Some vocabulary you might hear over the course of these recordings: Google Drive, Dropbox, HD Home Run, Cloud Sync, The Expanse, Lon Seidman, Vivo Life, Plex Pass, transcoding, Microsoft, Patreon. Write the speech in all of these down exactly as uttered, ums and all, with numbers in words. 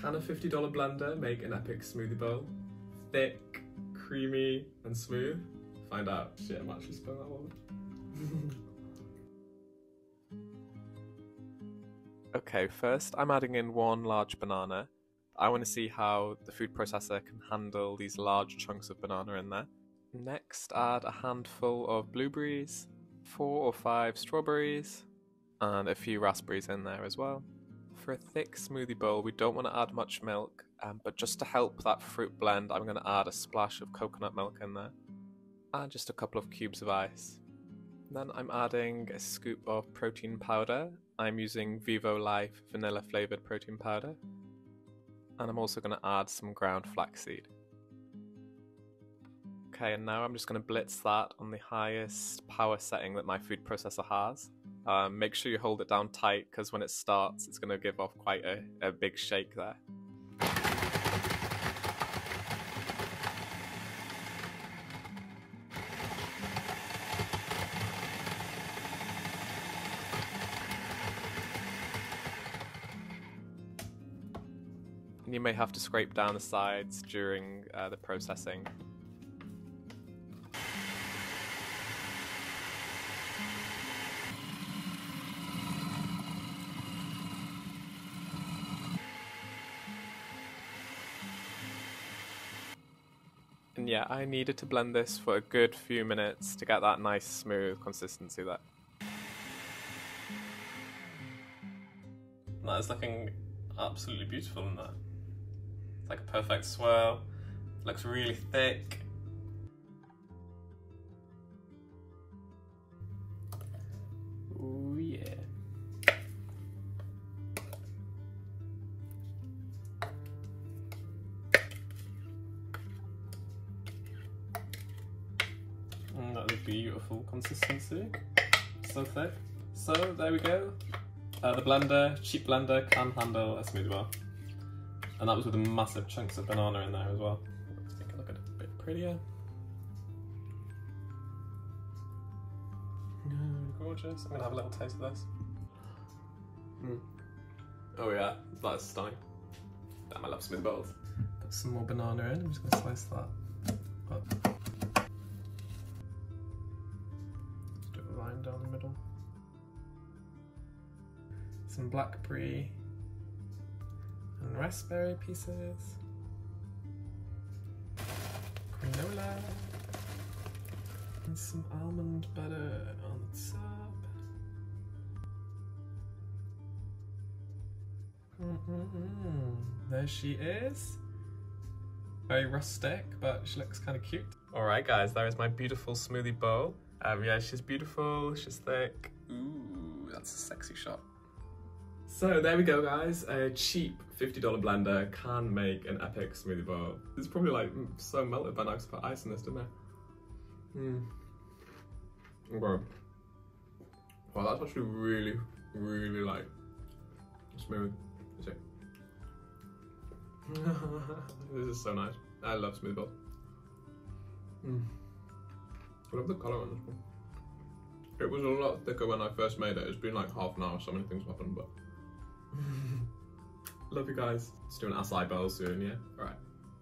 Can a fifty dollar blender make an epic smoothie bowl? Thick, creamy, and smooth? Find out. Shit, I'm actually spilling that one. Okay, first I'm adding in one large banana. I want to see how the food processor can handle these large chunks of banana in there. Next, add a handful of blueberries, four or five strawberries, and a few raspberries in there as well. For a thick smoothie bowl, we don't want to add much milk, um, but just to help that fruit blend, I'm going to add a splash of coconut milk in there, and just a couple of cubes of ice. Then I'm adding a scoop of protein powder. I'm using Vivo Life vanilla flavoured protein powder. And I'm also going to add some ground flaxseed. Okay, and now I'm just going to blitz that on the highest power setting that my food processor has. Um, make sure you hold it down tight, because when it starts, it's going to give off quite a, a big shake there. And you may have to scrape down the sides during uh, the processing. And yeah, I needed to blend this for a good few minutes to get that nice smooth consistency there. That is looking absolutely beautiful in there. Like a perfect swirl, looks really thick. Oh yeah. Mm, that is beautiful consistency, so thick. So there we go. Uh, the blender, cheap blender, can handle a smoothie bowl. And that was with the massive chunks of banana in there as well. Let's make it look a bit prettier. Mm, gorgeous. I'm gonna have a little taste of this. Mm. Oh yeah, that is stunning. Damn, I love smoothie bowls. Put some more banana in. I'm just gonna slice that up. Just do a line down the middle. Some blackberry and raspberry pieces, granola, and some almond butter on the top. Mm-mm-mm. There she is. Very rustic, but she looks kind of cute. Alright guys, there is my beautiful smoothie bowl. Um, yeah, she's beautiful, she's thick. Ooh, that's a sexy shot. So there we go guys, a cheap fifty dollar blender can make an epic smoothie bowl. It's probably like so melted by now because I put ice in this, didn't I? Mm. Okay. Wow, that's actually really, really like smooth. Is it? This is so nice. I love smoothie bowls. Mm. I love the colour on this one. It was a lot thicker when I first made it. It's been like half an hour, so many things happened, but... Love you guys. Just doing acai bowl soon, yeah? Alright.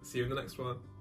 See you in the next one.